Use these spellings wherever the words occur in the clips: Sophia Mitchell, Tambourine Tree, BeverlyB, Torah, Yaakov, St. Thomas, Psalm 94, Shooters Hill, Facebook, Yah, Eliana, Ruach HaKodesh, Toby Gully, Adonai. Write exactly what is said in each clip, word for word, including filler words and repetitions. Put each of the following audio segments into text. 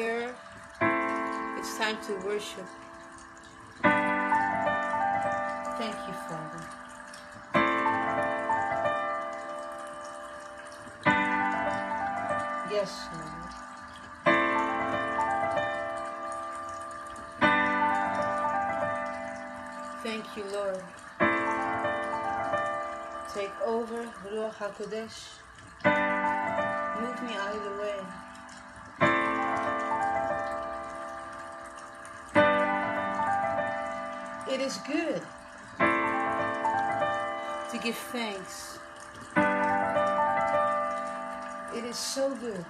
here. It's time to worship. Thank you, Father. Yes, Lord. Thank you, Lord. Take over, Ruach HaKodesh. Move me out of the way. It is good to give thanks. It is so good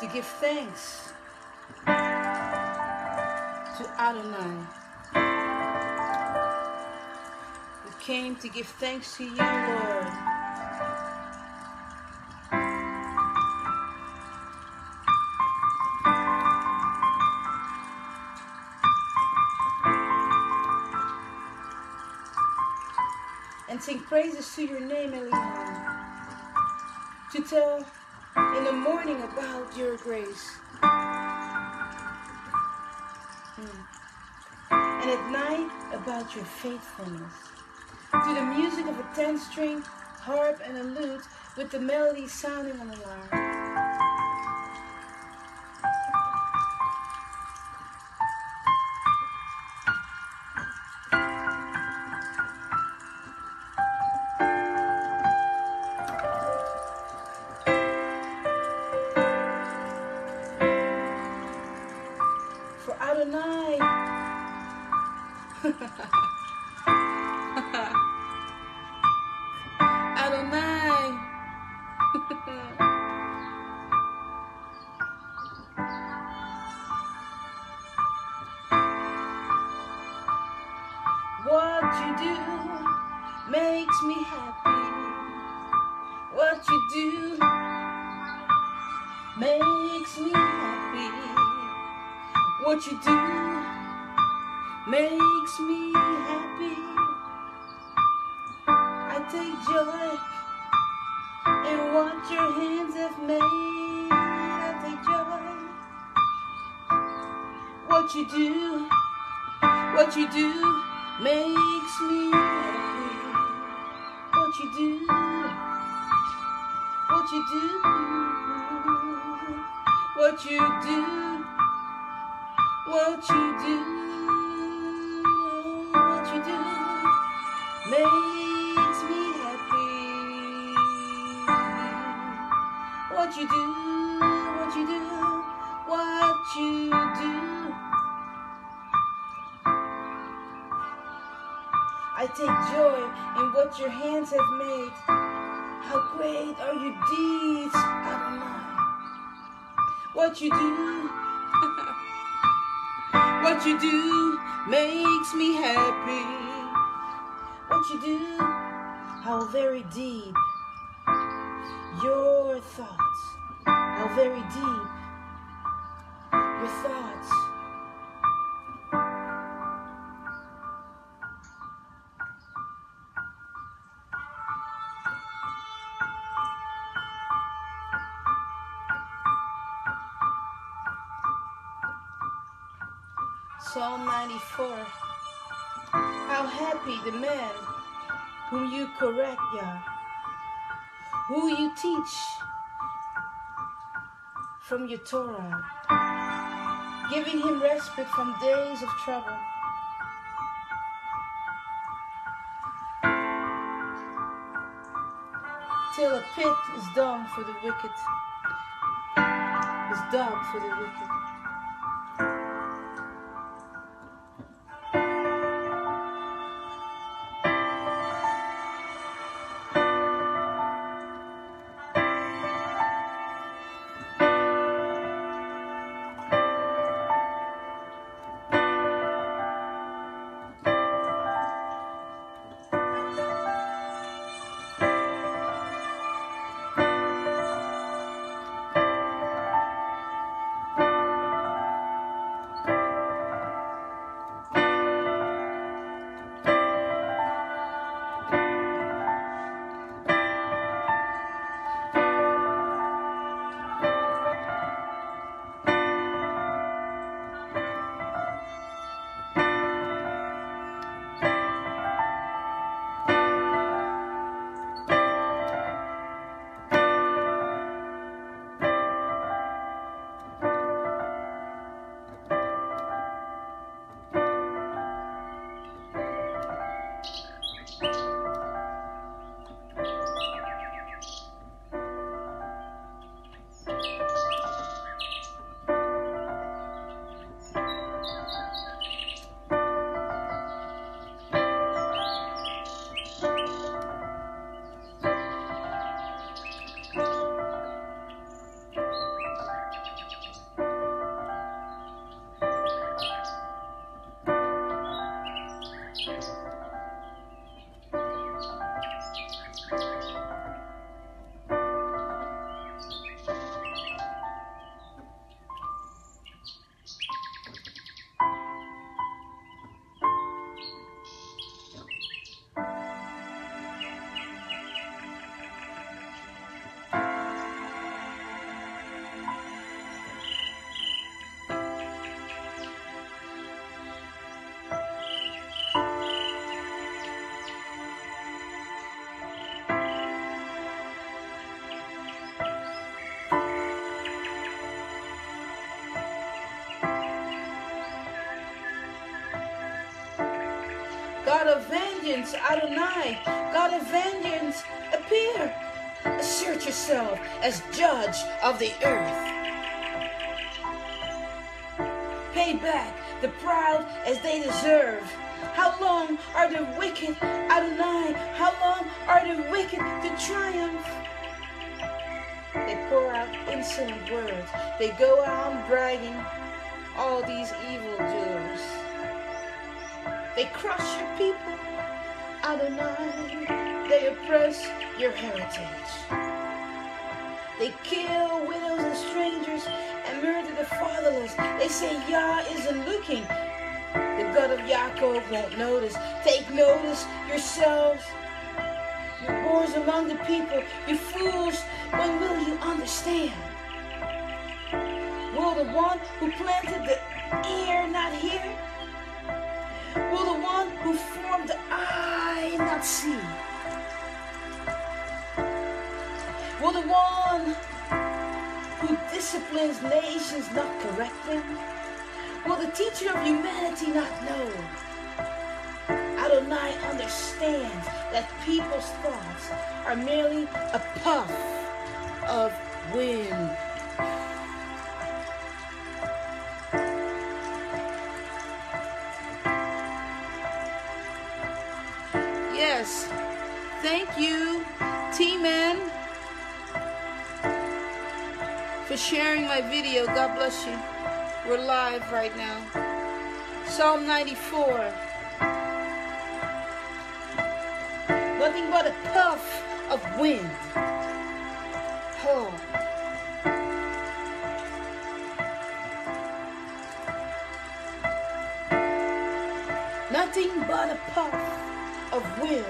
to give thanks to Adonai. We came to give thanks to you, Lord. And sing praises to your name, Eliana. To tell in the morning about your grace. Mm. And at night about your faithfulness. To the music of a ten-string harp and a lute with the melody sounding on the lyre. For Adonai. What you do makes me happy. What you do makes me happy. What you do makes me happy. I take joy in what your hands have made. I take joy. What you do, what you do makes me happy. What you do, what you do, what you do, what you do, what you do makes me happy. What you do, what you do, what you do. I take joy in what your hands have made. How great are your deeds, Adonai. What you do, what you do makes me happy. What you do, how very deep your thoughts, how very deep your thoughts. Psalm ninety-four. How happy the man whom you correct, Yah, who you teach from your Torah, giving him respite from days of trouble. Till a pit is dug for the wicked, is dug for the wicked. God of vengeance, Adonai, God of vengeance, appear. Assert yourself as judge of the earth. Pay back the proud as they deserve. How long are the wicked, Adonai? How long are the wicked to triumph? They pour out insolent words. They go out bragging, all these evildoers. They crush your people, Adonai. They oppress your heritage. They kill widows and strangers and murder the fatherless. They say Yah isn't looking. The God of Yaakov won't notice. Take notice yourselves. Your wars among the people, you fools, when will you understand? Will the one who planted the ear not hear? Will the one who formed the eye not see? Will the one who disciplines nations not correct them? Will the teacher of humanity not know? Adonai understands that people's thoughts are merely a puff of wind. Yes, thank you, T-Man, for sharing my video. God bless you. We're live right now. Psalm ninety-four. Nothing but a puff of wind. Oh. Nothing but a puff of wind.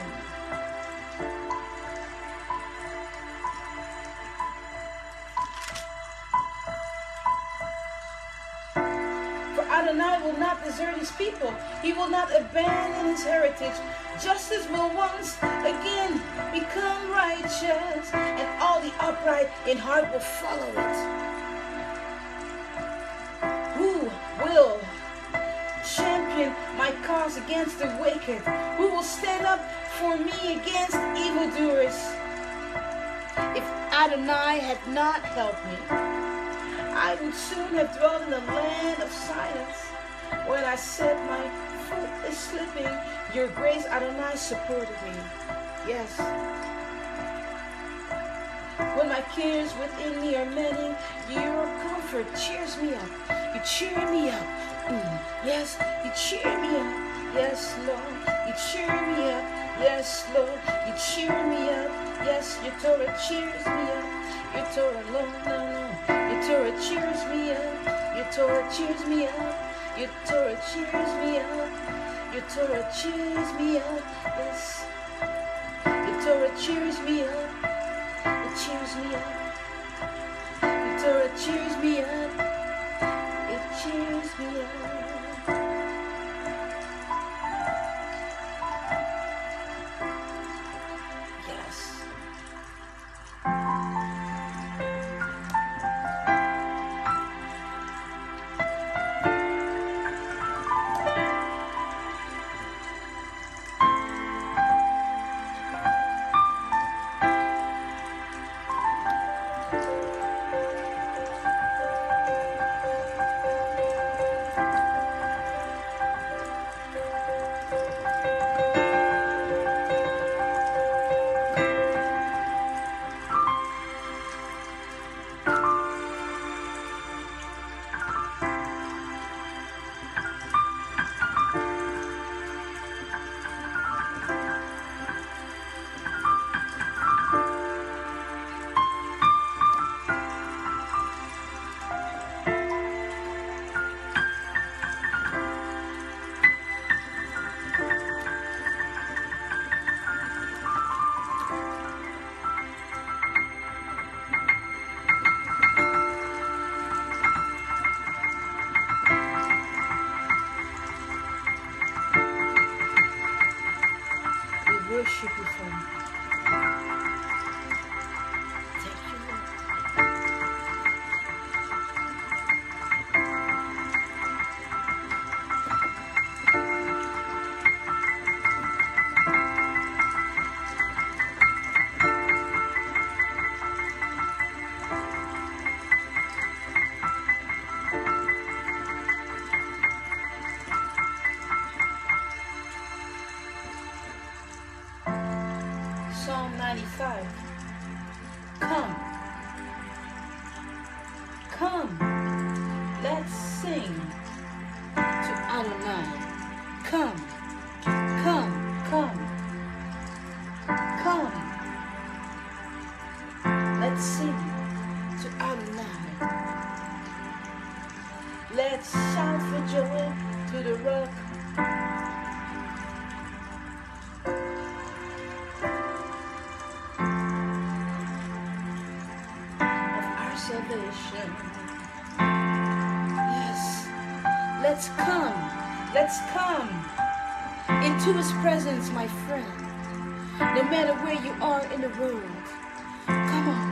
Adonai will not desert his people. He will not abandon his heritage. Justice will once again become righteous, and all the upright in heart will follow it. Who will champion my cause against the wicked? Who will stand up for me against evildoers? If Adonai had not helped me, I would soon have dwelt in the land of silence. When I said my foot is slipping, your grace, Adonai, supported me. Yes. When my cares within me are many, your comfort cheers me up. You cheer me up. Mm. Yes, you cheer me up. Yes, Lord, you cheer me up. Yes, Lord, you cheer me up. Yes, your Torah cheers me up. Your Torah, Lord, no, no. Your Torah cheers me up, your Torah cheers me up, your Torah cheers me up, your Torah cheers me up, yes. Your Torah cheers me up, it cheers me up. Your Torah cheers me up, it cheers me up. Yes. Come, let's sing to Adonai. Come, come, come, come. Let's sing to Adonai. Let's shout for joy to the rock. Yes, let's come, let's come into His presence, my friend, no matter where you are in the world. Come on,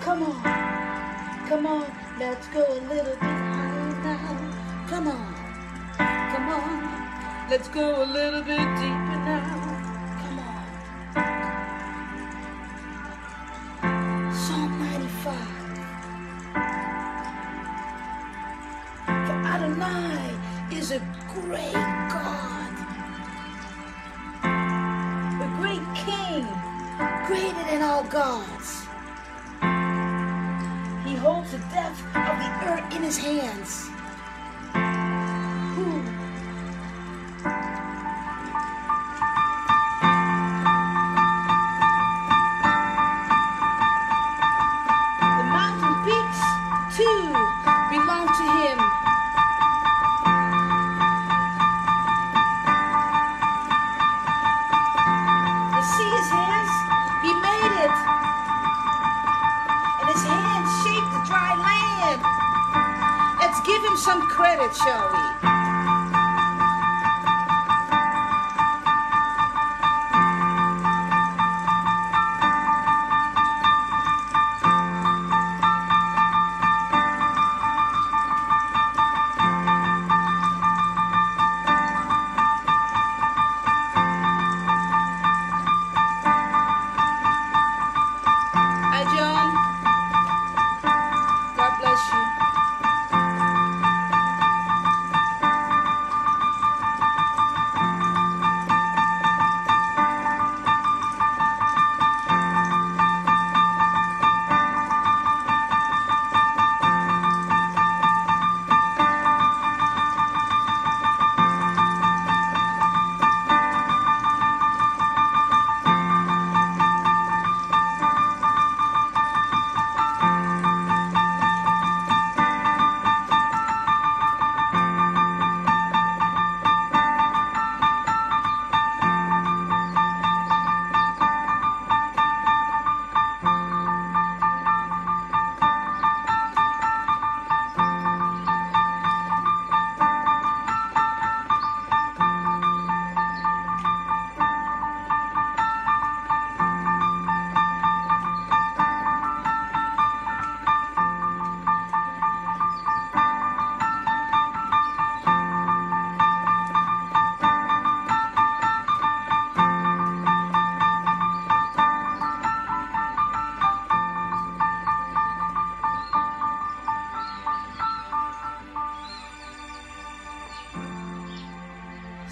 come on, come on, let's go a little bit higher now. Come on, come on, let's go a little bit deeper now. Is a great God, a great King, greater than all gods. He holds the depth of the earth in His hands. Ooh. The mountain peaks too belong to Him. Give Him some credit, shall we? Hi, John. God bless you.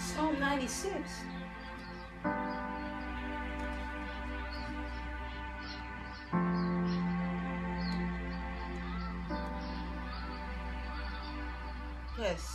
Psalm ninety-six. Yes.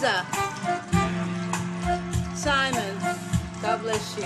Liza, Simon, God bless you.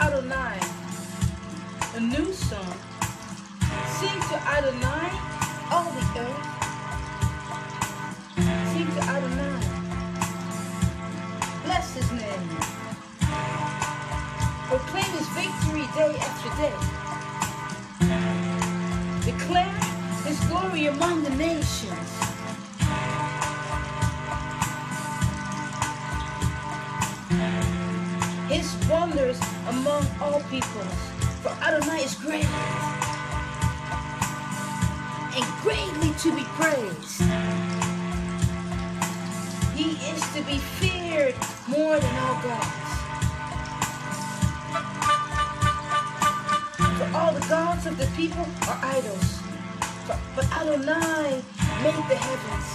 Adonai, a new song. Sing to Adonai, all the earth. Sing to Adonai. Bless his name. Proclaim his victory day after day. Declare his glory among the nations. His wonders among all peoples, for Adonai is great and greatly to be praised. He is to be feared more than all gods. For all the gods of the people are idols, but Adonai made the heavens.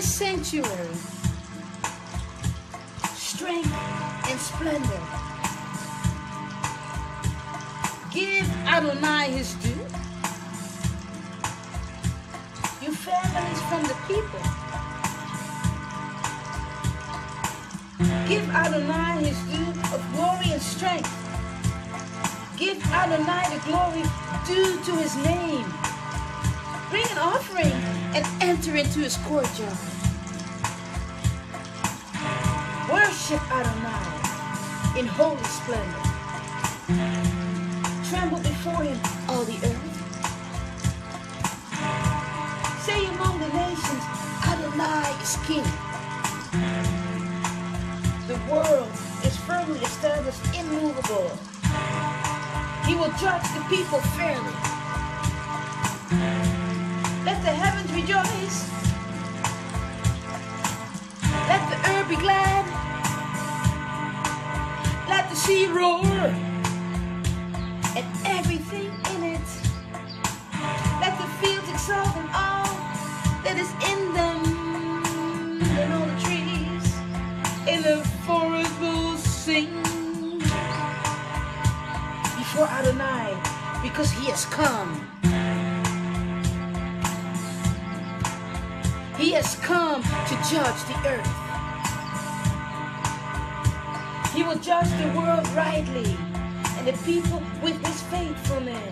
Sanctuary, strength and splendor. Give Adonai his due. You families from the people, give Adonai his due of glory and strength. Give Adonai the glory due to his name. Bring an offering and enter into his courtyard. Worship Adonai in holy splendor. Tremble before him, all the earth. Say among the nations, Adonai is king. The world is firmly established, immovable. He will judge the people fairly. Let the heavens rejoice. Let the earth be glad. Let the sea roar and everything in it. Let the fields exult and all that is in them. And all the trees in the forest will sing before Adonai, because he has come. He has come to judge the earth. He will judge the world rightly and the people with his faithfulness.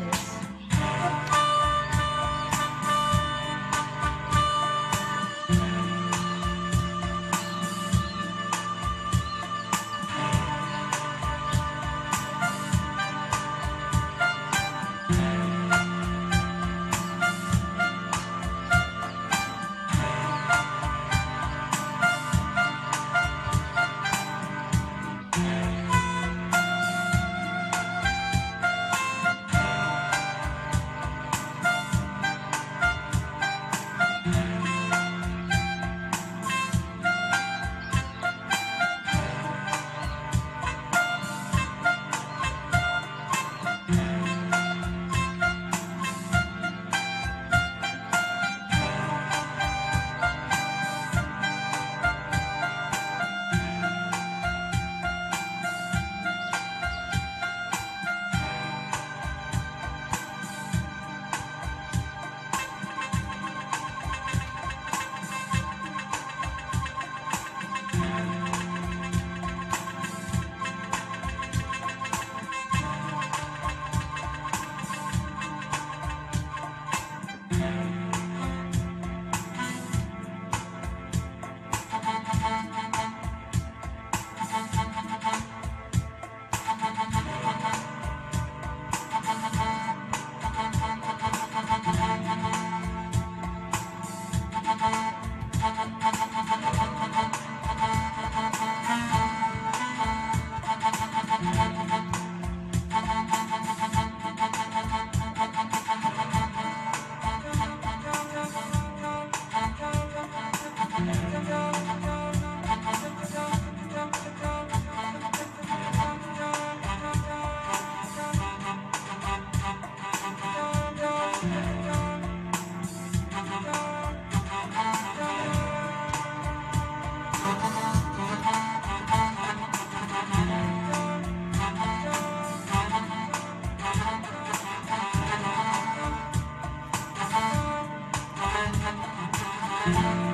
Thank you.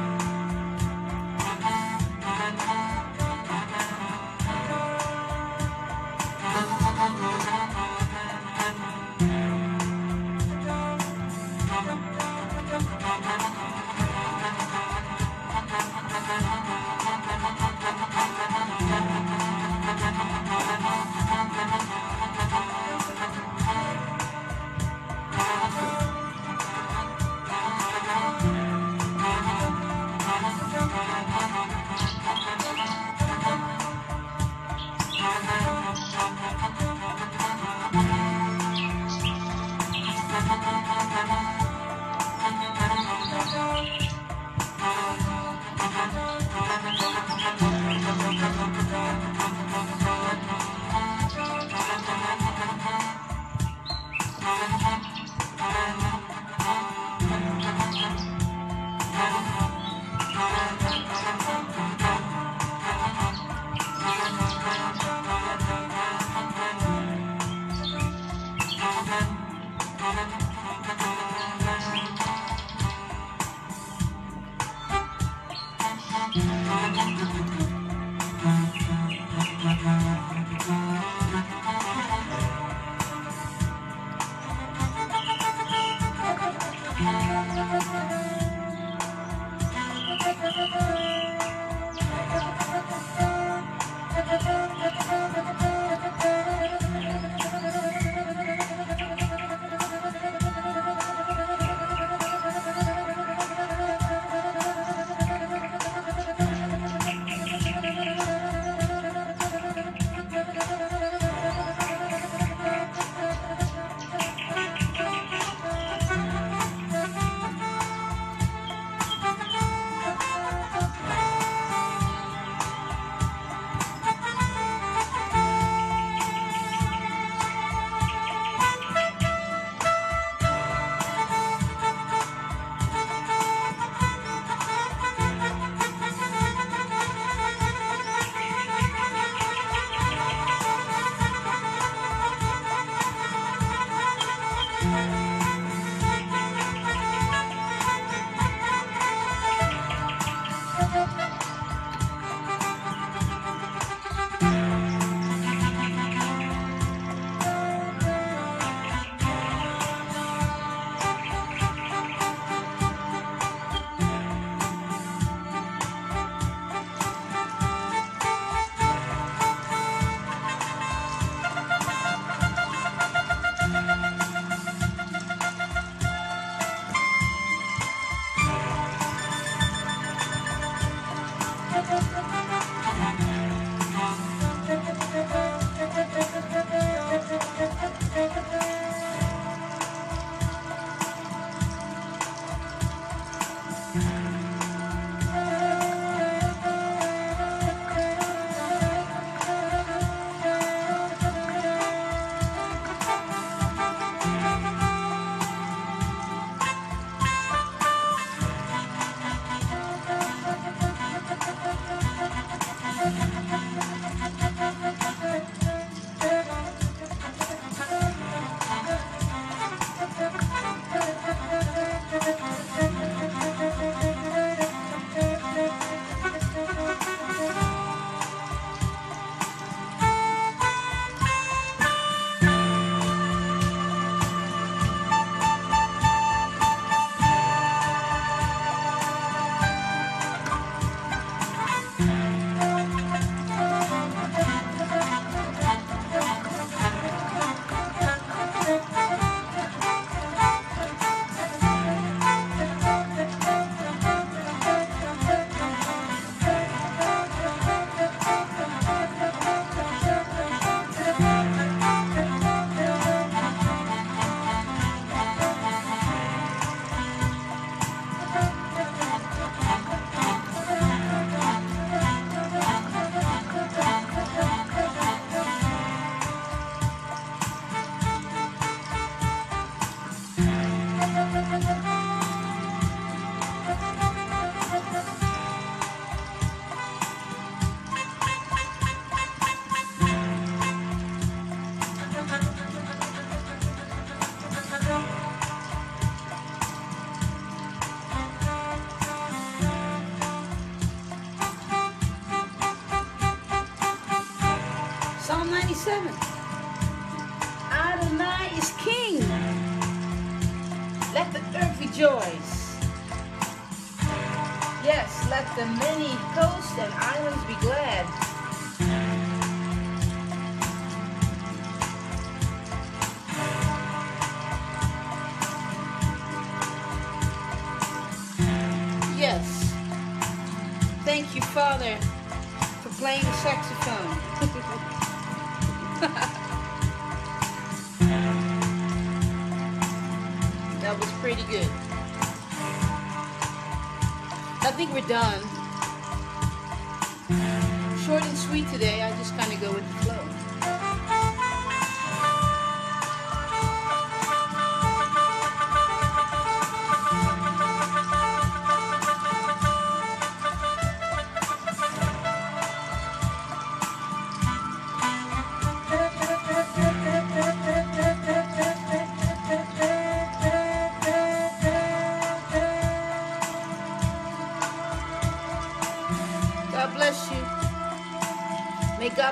twenty-seven. Adonai is king. Let the earth rejoice. Yes, let the many coasts and islands be glad. Yes. Thank you, Father, for playing the saxophone. That was pretty good. I think we're done. Short and sweet today. I just kind of go with the flow.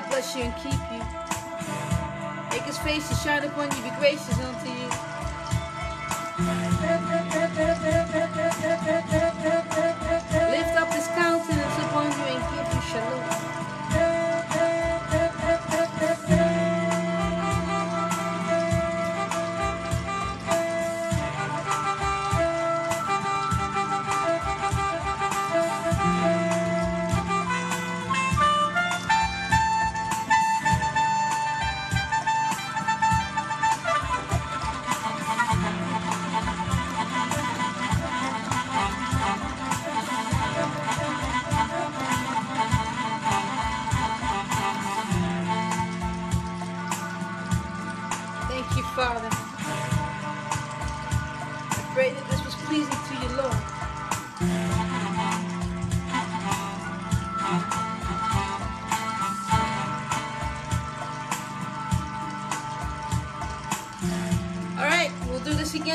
Bless you and keep you. Make his face to shine upon you, be gracious unto you. Lift up his countenance upon you and give you shalom.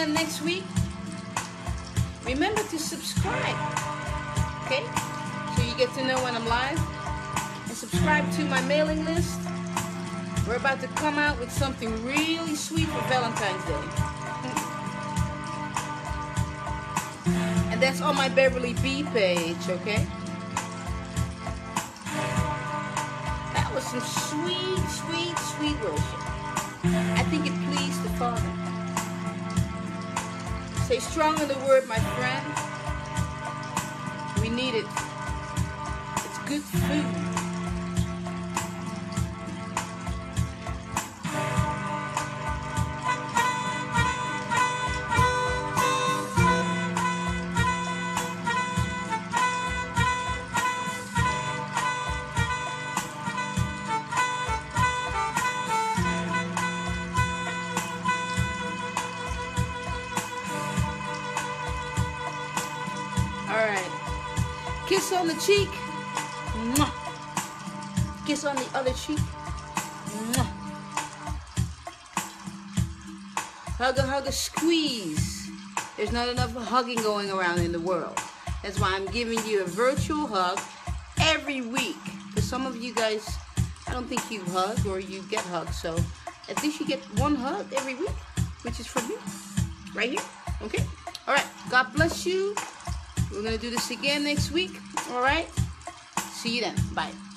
Next week, remember to subscribe, okay, so you get to know when I'm live, and subscribe to my mailing list. We're about to come out with something really sweet for Valentine's Day, and that's on my BeverlyB page, okay. That was some sweet, sweet, sweet worship. I think it pleased the Father. Stay strong in the word, my friend. We need it. It's good food. On the cheek, mwah. Kiss on the other cheek, mwah. Hug a hug a squeeze. There's not enough hugging going around in the world. That's why I'm giving you a virtual hug every week. Because some of you guys, I don't think you hug or you get hugged. So at least you get one hug every week, which is from me, right here. Okay. All right. God bless you. We're gonna do this again next week. All right. See you then. Bye.